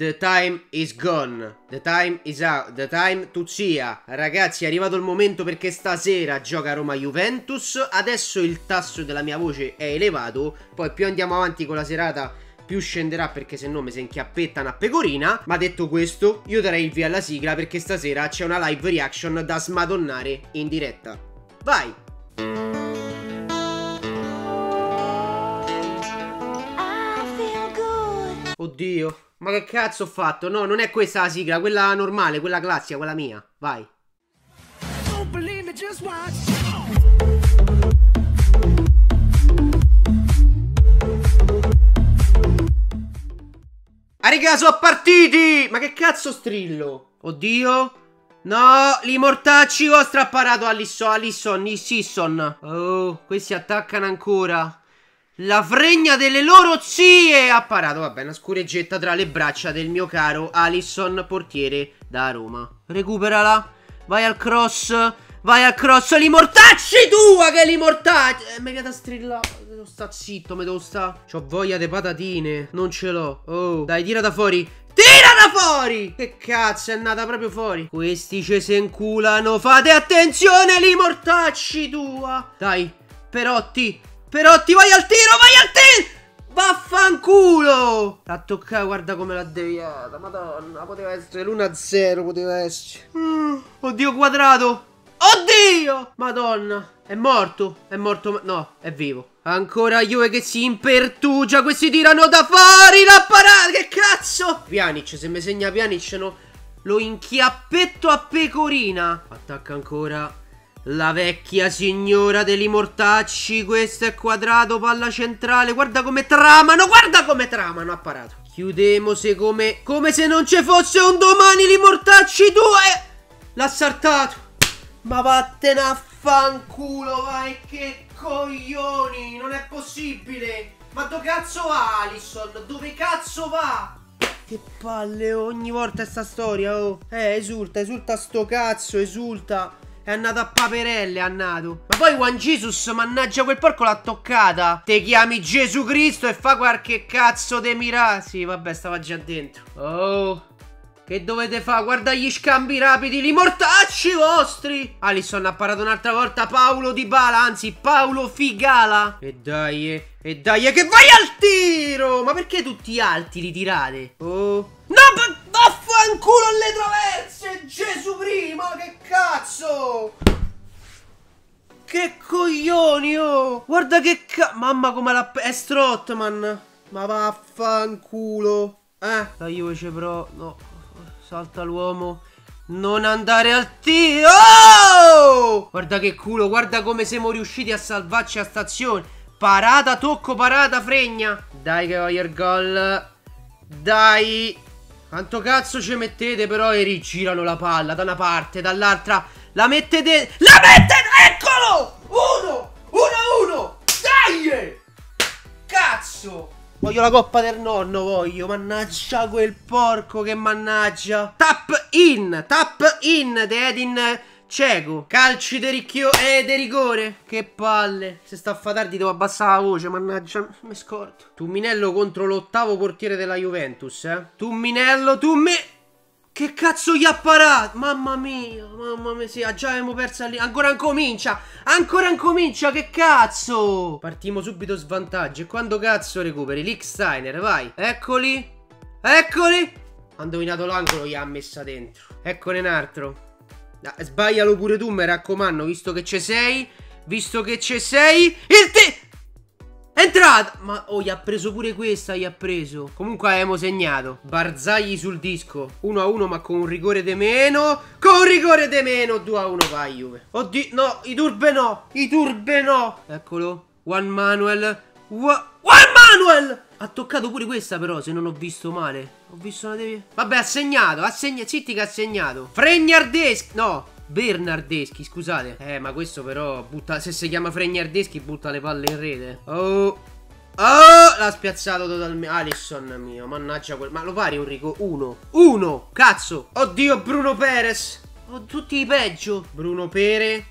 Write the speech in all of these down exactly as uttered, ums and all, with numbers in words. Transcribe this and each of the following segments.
The time is gone. The time is out. The time to sia. Ragazzi, è arrivato il momento, perché stasera gioca Roma-Juventus. Adesso il tasso della mia voce è elevato. Poi più andiamo avanti con la serata più scenderà, perché se no mi si inchiappetta una pecorina. Ma detto questo, io darei il via alla sigla, perché stasera c'è una live reaction da smadonnare in diretta. Vai! Oddio, ma che cazzo ho fatto? No, non è questa la sigla, quella normale, quella classica, quella mia. Vai. Ah, raga, sono partiti! Ma che cazzo strillo? Oddio. No, li mortacci ho strapparato Alisson, Alisson, Ixsteiner. Oh, questi attaccano ancora. La fregna delle loro zie ha parato, vabbè, una scureggetta tra le braccia del mio caro Alisson, portiere da Roma. Recuperala, vai al cross, vai al cross, li mortacci tua che li mortacci. Eh, mi viene a strillare, me devo sta zitto, me devo sta. C'ho voglia di patatine, non ce l'ho. Oh, dai, tira da fuori, tira da fuori. Che cazzo, è andata proprio fuori. Questi ce se inculano, fate attenzione, li mortacci tua. Dai, Perotti. Perotti, vai al tiro, vai al tiro! Vaffanculo! L'ha toccata, guarda come l'ha deviata, madonna, poteva essere l'uno a zero, poteva essere. Mm, oddio, Quadrato! Oddio! Madonna, è morto, è morto, no, è vivo. Ancora Juve che si impertugia, questi tirano da fuori la parata, che cazzo! Pjanic, se mi segna Pjanic, no, lo inchiappetto a pecorina. Attacca ancora la vecchia signora degli mortacci. Questo è Quadrato, palla centrale. Guarda come tramano, guarda come tramano. Ha parato. Chiudemo se come, come se non ci fosse un domani. Li mortacci due. L'ha saltato. Ma vattene a fanculo, vai, che coglioni. Non è possibile. Ma dove cazzo va Alisson? Dove cazzo va? Che palle ogni volta sta storia, oh. Eh, esulta, esulta sto cazzo, esulta. È andato a paperelle, è andato. Ma poi Juan Jesus, mannaggia quel porco, l'ha toccata. Te chiami Gesù Cristo e fa qualche cazzo de mirà. Sì, vabbè, stava già dentro. Oh, che dovete fare? Guarda gli scambi rapidi, li mortacci vostri. Alisson ha parato un'altra volta Paulo Dybala, anzi Paolo Figala. E dai, e, e dai, e che vai al tiro. Ma perché tutti alti li tirate? Oh, no, vaffanculo alle traverse, Gesù prima, che cazzo! Che coglioni, oh! Guarda che cazzo! Mamma come la... è Strootman! Ma vaffanculo! Eh? La Juve c'è però... no, salta l'uomo... non andare al tiro! Oh! Guarda che culo, guarda come siamo riusciti a salvarci a stazione! Parata, tocco, parata, fregna! Dai che voglio il gol! Dai! Quanto cazzo ci mettete però e rigirano la palla da una parte, dall'altra. La mettete... la mettete... eccolo! Uno! Uno a uno! Dai! Cazzo! Voglio la coppa del nonno, voglio. Mannaggia quel porco che mannaggia. Tap in! Tap in! De Edin Cieco. Calci de ricchio... e de rigore. Che palle. Se sta a fatardi devo abbassare la voce, mannaggia. Mi scordo. Tumminello contro l'ottavo portiere della Juventus, eh. Tumminello, Tummi... che cazzo gli ha parato? Mamma mia, mamma mia, sì, già abbiamo perso lì. Ancora incomincia, ancora incomincia, che cazzo? Partiamo subito svantaggio. E quando cazzo recuperi? L'Ixsteiner, vai. Eccoli, eccoli. Ha indovinato l'angolo, gli ha messa dentro. Eccone un altro. Ah, sbaglialo pure tu, mi raccomando, visto che ci sei. Visto che ci sei. Il te... entrata! Ma oh, gli ha preso pure questa, gli ha preso. Comunque abbiamo segnato. Barzagli sul disco. uno a uno, ma con un rigore de meno. Con un rigore de meno. due a uno, vai Juve. Oddio, no, i turbe no. I turbe no. Eccolo. Juan Manuel. Juan Manuel! Ha toccato pure questa però, se non ho visto male. Ho visto una devi... vabbè, ha segnato, ha segnato. Zitti che ha segnato. Fregnardeschi. No. Bernardeschi, scusate. Eh, ma questo però butta... se si chiama Fregnardeschi butta le palle in rete. Oh, oh, l'ha spiazzato totalmente Alisson mio, mannaggia quel... ma lo pari un rico? Uno, uno, cazzo. Oddio, Bruno Perez. Oh, tutti i peggio. Bruno Perez,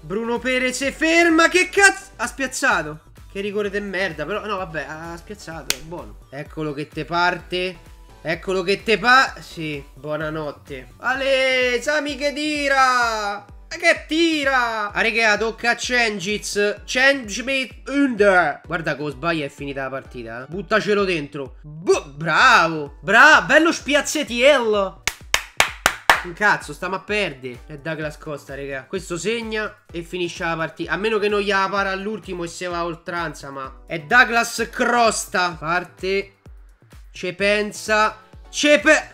Bruno Perez si ferma. Che cazzo, ha spiazzato. Che rigore de merda, però, no vabbè, ha spiazzato, è buono. Eccolo che te parte. Eccolo che te pa... Sì, buonanotte. Ale, Sami che tira! Che tira! Ah, raga, tocca a Chengiz. Change me under. Guarda che lo sbaglia è finita la partita. Eh? Buttacelo dentro. Buh, bravo! Bravo! Bello spiazzetiello! Un cazzo, stiamo a perdere. È Douglas Costa, raga. Questo segna e finisce la partita. A meno che non gli la para all'ultimo e se va a oltranza, ma... È Douglas Costa. Parte... Ce pensa... Ce pe...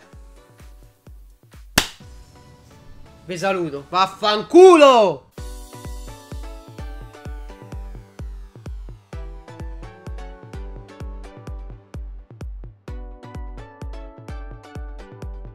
Vi saluto. Vaffanculo!